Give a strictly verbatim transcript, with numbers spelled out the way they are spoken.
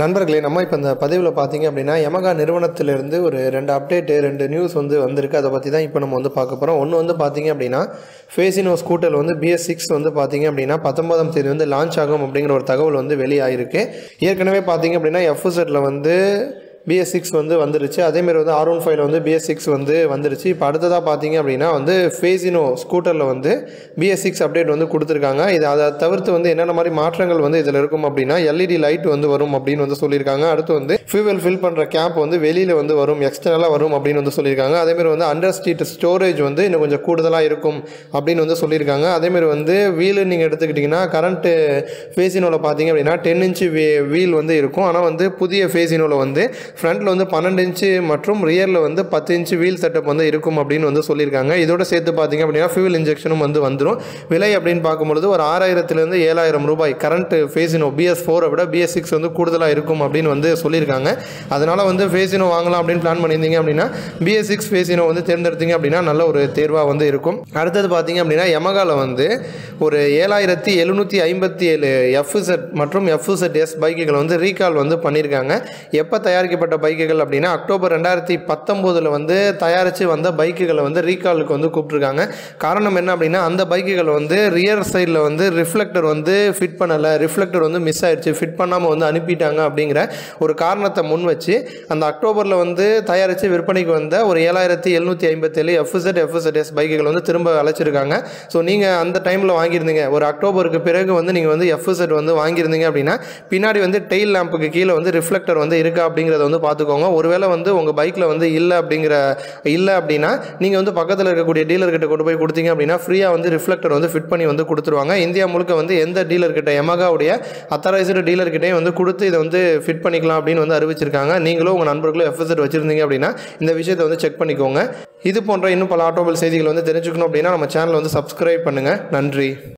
நண்பர்களே, நம்ம இப்போ இந்த பதிவில் பார்த்தீங்க அப்படின்னா யமகா நிறுவனத்திலிருந்து ஒரு ரெண்டு அப்டேட்டு ரெண்டு நியூஸ் வந்து வந்திருக்கு. அதை பற்றி தான் இப்போ நம்ம வந்து பார்க்க போகிறோம். ஒன்று வந்து பார்த்தீங்க அப்படின்னா ஃபேஸினோ ஸ்கூட்டர் வந்து பி எஸ் சிக்ஸ் வந்து பார்த்தீங்க அப்படின்னா பத்தொன்பதாம் தேதி வந்து லான்ச் ஆகும் அப்படிங்கிற ஒரு தகவல் வந்து வெளியாயிருக்கு. ஏற்கனவே பார்த்தீங்க அப்படின்னா எஃப்இசட்டில் வந்து பி எஸ் சிக்ஸ் வந்து வந்துருச்சு, அதேமாரி வந்து ஆர் ஒன் ஃபைவ்ல வந்து பி எஸ் சிக்ஸ் வந்து வந்துருச்சு. இப்போ அடுத்ததாக பார்த்தீங்க அப்படின்னா வந்து ஃபேஸினோ ஸ்கூட்டரில் வந்து பி எஸ் சிக்ஸ் அப்டேட் வந்து கொடுத்துருக்காங்க. இது அதை தவிர்த்து வந்து என்னென்ன மாதிரி மாற்றங்கள் வந்து இதில் இருக்கும் அப்படின்னா எல்இடி லைட் வந்து வரும் அப்படின்னு வந்து சொல்லியிருக்காங்க. அடுத்து வந்து ஃபியூவல் ஃபில் பண்ணுற கேப் வந்து வெளியில் வந்து வரும், எக்ஸ்டர்னலாக வரும் அப்படின்னு வந்து சொல்லியிருக்காங்க. அதேமாரி வந்து அண்டர் ஸ்டீட் ஸ்டோரேஜ் வந்து இன்னும் கொஞ்சம் கூடுதலாக இருக்கும் அப்படின்னு வந்து சொல்லியிருக்காங்க. அதேமாரி வந்து வீலு நீங்கள் எடுத்துக்கிட்டிங்கன்னா கரண்ட்டு ஃபேஸினோவில் பார்த்தீங்க அப்படின்னா டென் இன்ச்சு வீ வீல் வந்து இருக்கும். ஆனால் வந்து புதிய ஃபேஸினோவில் வந்து ஃப்ரண்ட்டில் வந்து பன்னெண்டு இன்ச்சு மற்றும் ரியரில் வந்து பத்து இன்ச்சு வீல் செட்டப் வந்து இருக்கும் அப்படின்னு வந்து சொல்லியிருக்காங்க. இதோட சேர்த்து பார்த்திங்க அப்படின்னா ஃபியூல் இன்ஜெக்ஷனும் வந்து வந்துடும். விலை அப்படின்னு பார்க்கும்பொழுது ஒரு ஆறாயிரத்துலேருந்து ஏழாயிரம் ரூபாய் கரண்ட்டு ஃபேஸினோ பிஎஸ் ஃபோரை விட பிஎஸ் சிக்ஸ் வந்து கூடுதலாக இருக்கும் அப்படின்னு வந்து சொல்லியிருக்காங்க. அதனால் வந்து ஃபேஸினோ வாங்கலாம் அப்படின்னு பிளான் பண்ணியிருந்தீங்க அப்படின்னா பிஎஸ் சிக்ஸ் ஃபேஸினோ வந்து தேர்ந்தெடுத்தீங்க அப்படின்னா நல்ல ஒரு தேர்வாக வந்து இருக்கும். அடுத்தது பார்த்திங்க அப்படின்னா யமகாவில் வந்து ஒரு ஏழாயிரத்தி எழுநூற்றி ஐம்பத்தி ஏழு எஃப்இசட் மற்றும் எஃப்இசட் எஸ் பைக்குகளை வந்து ரீகால் வந்து பண்ணியிருக்காங்க. எப்போ தயாரிக்கப்பட்ட பைக்குகள் அப்படின்னா அக்டோபர் ரெண்டாயிரத்தி பத்தொன்பதுல வந்து தயாரித்து வந்த பைக்குகளை வந்து ரீகாலுக்கு வந்து கூப்பிட்டுருக்காங்க. காரணம் என்ன அப்படின்னா அந்த பைக்குகள் வந்து ரியர் சைடில் வந்து ரிஃப்ளெக்டர் வந்து ஃபிட் பண்ணலை, ரிஃப்ளெக்டர் வந்து மிஸ் ஆயிடுச்சு, ஃபிட் பண்ணாமல் வந்து அனுப்பிட்டாங்க அப்படிங்கிற ஒரு காரணத்தை முன் வச்சு அந்த அக்டோபரில் வந்து தயாரித்து விற்பனைக்கு வந்த ஒரு ஏழாயிரத்தி எழுநூற்றி ஐம்பத்தேழு எஃப்இசட் எஃப்இசட்எஸ் பைக்குகள் வந்து திரும்ப அழைச்சிருக்காங்க. ஸோ நீங்கள் அந்த டைமில் வாங்கியிருந்தீங்க, ஒரு அக்டோபருக்கு பிறகு வந்து நீங்கள் வந்து எஃப்இசட் வந்து வாங்கியிருந்தீங்க அப்படின்னா பின்னாடி வந்து டெயில் லேம்புக்கு கீழே வந்து ரிஃப்ளெக்டர் வந்து இருக்கா அப்படிங்கிறத வந்து பார்த்துக்கோங்க. ஒருவேளை வந்து உங்கள் பைக்கில் வந்து இல்லை அப்படிங்கிற இல்லை அப்படின்னா நீங்கள் வந்து பக்கத்தில் இருக்கக்கூடிய டீலர்கிட்ட கொண்டு போய் கொடுத்தீங்க அப்படின்னா ஃப்ரீயாக வந்து ரிஃப்ளெக்டர் வந்து ஃபிட் பண்ணி வந்து கொடுத்துருவாங்க. இந்தியா முழுக்க வந்து எந்த டீலர்கிட்ட யமகாவுடைய அத்தாரைஸ்டு டீலர்கிட்டையும் வந்து கொடுத்து இதை வந்து ஃபிட் பண்ணிக்கலாம் அப்படின்னு வந்து அறிவிச்சிருக்காங்க. நீங்களும் உங்கள் நண்பர்களும் எஃப்எஸ்எட் வச்சுருந்தீங்க அப்படின்னா இந்த விஷயத்தை வந்து செக் பண்ணிக்கோங்க. இது போன்ற இன்னும் பல ஆட்டோமொபைல் செய்திகள் வந்து தெரிஞ்சுக்கணும் அப்படின்னா நம்ம சேனலை வந்து சப்ஸ்கிரைப் பண்ணுங்கள். நன்றி.